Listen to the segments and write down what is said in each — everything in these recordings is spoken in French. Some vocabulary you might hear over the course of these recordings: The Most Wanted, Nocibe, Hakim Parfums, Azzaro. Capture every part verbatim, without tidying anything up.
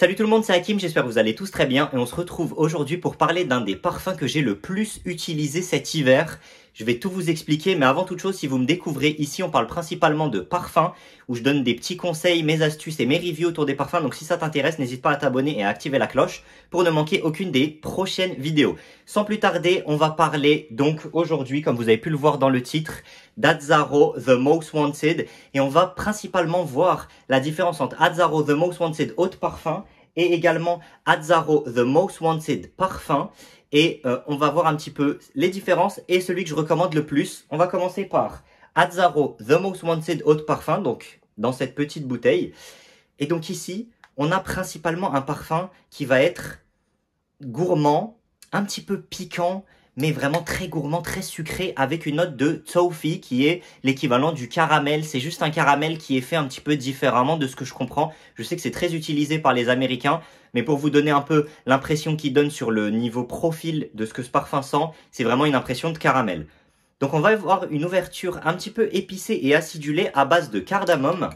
Salut tout le monde, c'est Hakim, j'espère que vous allez tous très bien et on se retrouve aujourd'hui pour parler d'un des parfums que j'ai le plus utilisé cet hiver. Je vais tout vous expliquer, mais avant toute chose, si vous me découvrez, ici on parle principalement de parfums, où je donne des petits conseils, mes astuces et mes reviews autour des parfums, donc si ça t'intéresse, n'hésite pas à t'abonner et à activer la cloche pour ne manquer aucune des prochaines vidéos. Sans plus tarder, on va parler donc aujourd'hui, comme vous avez pu le voir dans le titre, d'Azzaro The Most Wanted, et on va principalement voir la différence entre Azzaro The Most Wanted Haute Parfum et également Azzaro The Most Wanted Parfum. Et euh, on va voir un petit peu les différences et celui que je recommande le plus. On va commencer par Azzaro The Most Wanted Haute Parfum, donc dans cette petite bouteille. Et donc ici, on a principalement un parfum qui va être gourmand, un petit peu piquant, mais vraiment très gourmand, très sucré, avec une note de toffee qui est l'équivalent du caramel. C'est juste un caramel qui est fait un petit peu différemment de ce que je comprends. Je sais que c'est très utilisé par les Américains, mais pour vous donner un peu l'impression qu'il donne sur le niveau profil de ce que ce parfum sent, c'est vraiment une impression de caramel. Donc on va avoir une ouverture un petit peu épicée et acidulée à base de cardamome,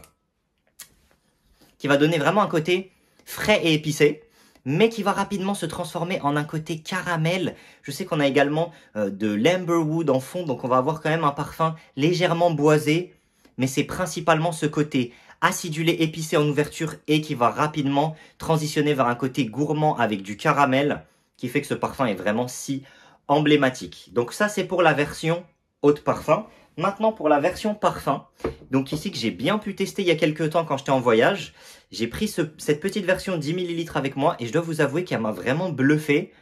qui va donner vraiment un côté frais et épicé, mais qui va rapidement se transformer en un côté caramel. Je sais qu'on a également euh, de l'amberwood en fond, donc on va avoir quand même un parfum légèrement boisé, mais c'est principalement ce côté acidulé, épicé en ouverture et qui va rapidement transitionner vers un côté gourmand avec du caramel, qui fait que ce parfum est vraiment si emblématique. Donc ça, c'est pour la version haute parfum. Maintenant pour la version parfum, donc ici que j'ai bien pu tester il y a quelques temps quand j'étais en voyage, j'ai pris ce, cette petite version dix millilitres avec moi et je dois vous avouer qu'elle m'a vraiment bluffé.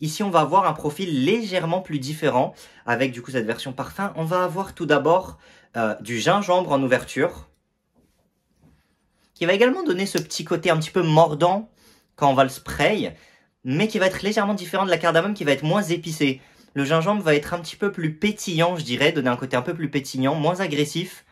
Ici on va avoir un profil légèrement plus différent avec du coup cette version parfum. On va avoir tout d'abord euh, du gingembre en ouverture qui va également donner ce petit côté un petit peu mordant quand on va le spray, mais qui va être légèrement différent de la cardamome qui va être moins épicée. Le gingembre va être un petit peu plus pétillant, je dirais, donner un côté un peu plus pétillant, moins agressif.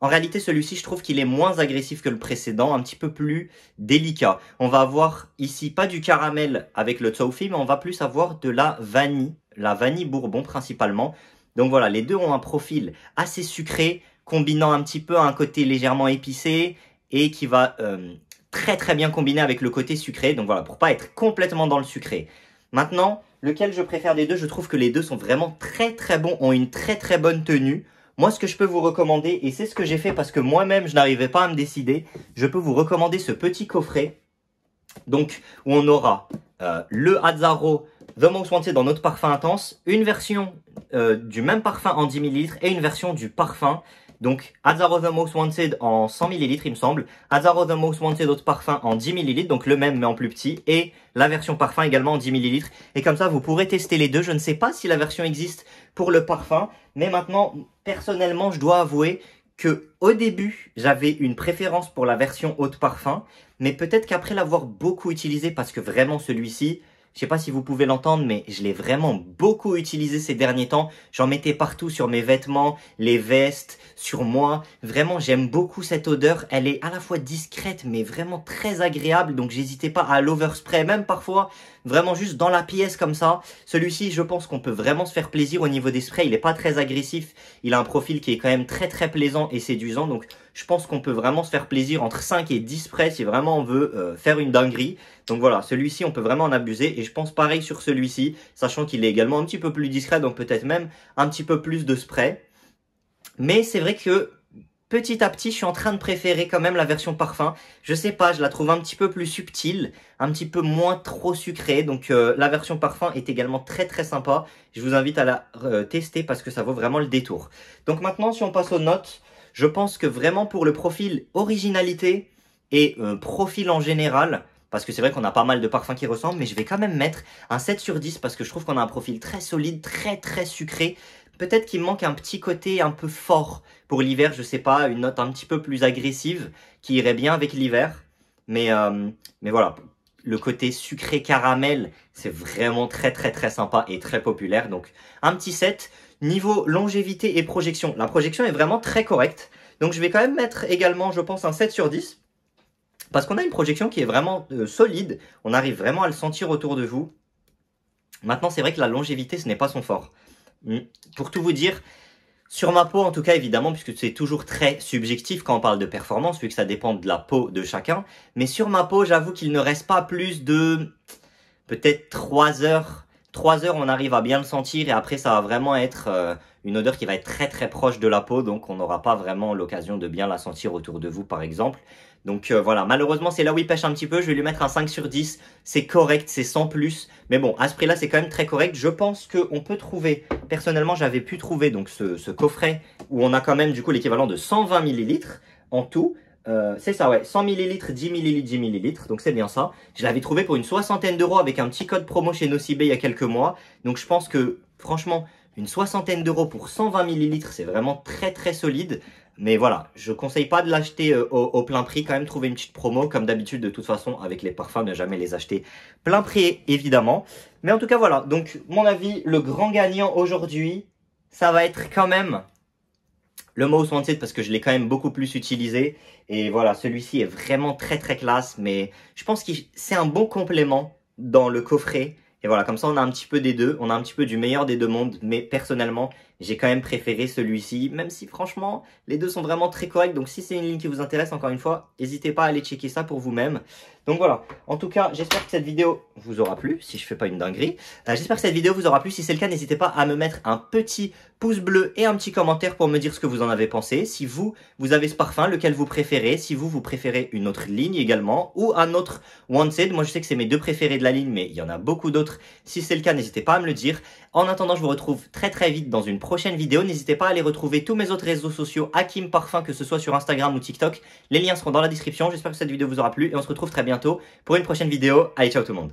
En réalité, celui-ci, je trouve qu'il est moins agressif que le précédent, un petit peu plus délicat. On va avoir ici, pas du caramel avec le toffee, mais on va plus avoir de la vanille, la vanille bourbon principalement. Donc voilà, les deux ont un profil assez sucré, combinant un petit peu un côté légèrement épicé et qui va euh, très très bien combiner avec le côté sucré. Donc voilà, pour pas être complètement dans le sucré. Maintenant, lequel je préfère des deux? Je trouve que les deux sont vraiment très très bons, ont une très très bonne tenue. Moi, ce que je peux vous recommander, et c'est ce que j'ai fait parce que moi-même, je n'arrivais pas à me décider, je peux vous recommander ce petit coffret, donc où on aura euh, le Azzaro The Most Wanted dans notre parfum intense, une version euh, du même parfum en dix millilitres et une version du parfum. Donc Azzaro The Most Wanted en cent millilitres il me semble, Azzaro The Most Wanted Haute Parfum en dix millilitres, donc le même mais en plus petit, et la version parfum également en dix millilitres. Et comme ça vous pourrez tester les deux, je ne sais pas si la version existe pour le parfum, mais maintenant personnellement je dois avouer que au début j'avais une préférence pour la version Haute Parfum, mais peut-être qu'après l'avoir beaucoup utilisé, parce que vraiment celui-ci, je ne sais pas si vous pouvez l'entendre, mais je l'ai vraiment beaucoup utilisé ces derniers temps. J'en mettais partout sur mes vêtements, les vestes, sur moi. Vraiment, j'aime beaucoup cette odeur. Elle est à la fois discrète, mais vraiment très agréable. Donc, j'hésitais pas à l'overspray, même parfois, vraiment juste dans la pièce comme ça. Celui-ci, je pense qu'on peut vraiment se faire plaisir au niveau des sprays. Il n'est pas très agressif. Il a un profil qui est quand même très, très plaisant et séduisant. Donc, je pense qu'on peut vraiment se faire plaisir entre cinq et dix sprays si vraiment on veut euh, faire une dinguerie. Donc voilà, celui-ci, on peut vraiment en abuser. Et je pense pareil sur celui-ci, sachant qu'il est également un petit peu plus discret, donc peut-être même un petit peu plus de spray. Mais c'est vrai que petit à petit, je suis en train de préférer quand même la version parfum. Je sais pas, je la trouve un petit peu plus subtile, un petit peu moins trop sucrée. Donc euh, la version parfum est également très très sympa. Je vous invite à la euh, tester parce que ça vaut vraiment le détour. Donc maintenant, si on passe aux notes, je pense que vraiment pour le profil originalité et euh, profil en général, parce que c'est vrai qu'on a pas mal de parfums qui ressemblent, mais je vais quand même mettre un sept sur dix parce que je trouve qu'on a un profil très solide, très très sucré. Peut-être qu'il me manque un petit côté un peu fort pour l'hiver, je sais pas, une note un petit peu plus agressive qui irait bien avec l'hiver. Mais, euh, mais voilà, le côté sucré caramel, c'est vraiment très très très sympa et très populaire. Donc un petit sept. Niveau longévité et projection, la projection est vraiment très correcte. Donc je vais quand même mettre également, je pense, un sept sur dix. Parce qu'on a une projection qui est vraiment euh, solide, on arrive vraiment à le sentir autour de vous. Maintenant, c'est vrai que la longévité, ce n'est pas son fort. Pour tout vous dire, Sur ma peau en tout cas évidemment, puisque c'est toujours très subjectif quand on parle de performance, vu que ça dépend de la peau de chacun. Mais sur ma peau, j'avoue qu'il ne reste pas plus de peut-être trois heures. trois heures, on arrive à bien le sentir et après ça va vraiment être euh, une odeur qui va être très très proche de la peau. Donc on n'aura pas vraiment l'occasion de bien la sentir autour de vous par exemple. Donc euh, voilà, malheureusement c'est là où il pêche un petit peu. Je vais lui mettre un cinq sur dix, c'est correct, c'est sans plus. Mais bon, à ce prix là c'est quand même très correct. Je pense qu'on peut trouver, personnellement j'avais pu trouver donc ce, ce coffret où on a quand même du coup l'équivalent de cent vingt millilitres en tout. Euh, c'est ça ouais, cent millilitres, dix millilitres, dix millilitres, donc c'est bien ça. Je l'avais trouvé pour une soixantaine d'euros avec un petit code promo chez Nocibe il y a quelques mois. Donc je pense que franchement, une soixantaine d'euros pour cent vingt millilitres, c'est vraiment très très solide. Mais voilà, je conseille pas de l'acheter euh, au, au plein prix, quand même trouver une petite promo, comme d'habitude de toute façon avec les parfums, ne jamais les acheter plein prix évidemment. Mais en tout cas voilà, donc mon avis, le grand gagnant aujourd'hui, ça va être quand même le Most Wanted, parce que je l'ai quand même beaucoup plus utilisé. Et voilà, celui-ci est vraiment très très classe, mais je pense que c'est un bon complément dans le coffret. Et voilà, comme ça on a un petit peu des deux, on a un petit peu du meilleur des deux mondes, mais personnellement, j'ai quand même préféré celui-ci, même si franchement, les deux sont vraiment très corrects. Donc si c'est une ligne qui vous intéresse, encore une fois, n'hésitez pas à aller checker ça pour vous-même. Donc voilà, en tout cas, j'espère que cette vidéo vous aura plu, si je fais pas une dinguerie. Euh, j'espère que cette vidéo vous aura plu, si c'est le cas, n'hésitez pas à me mettre un petit pouce bleu et un petit commentaire pour me dire ce que vous en avez pensé. Si vous, vous avez ce parfum, lequel vous préférez, si vous, vous préférez une autre ligne également, ou un autre Wanted. Moi je sais que c'est mes deux préférés de la ligne, mais il y en a beaucoup d'autres. Si c'est le cas, n'hésitez pas à me le dire. En attendant, je vous retrouve très très vite dans une prochaine vidéo. N'hésitez pas à aller retrouver tous mes autres réseaux sociaux Hakim Parfums, que ce soit sur Instagram ou TikTok. Les liens seront dans la description. J'espère que cette vidéo vous aura plu et on se retrouve très bientôt pour une prochaine vidéo. Allez, ciao tout le monde.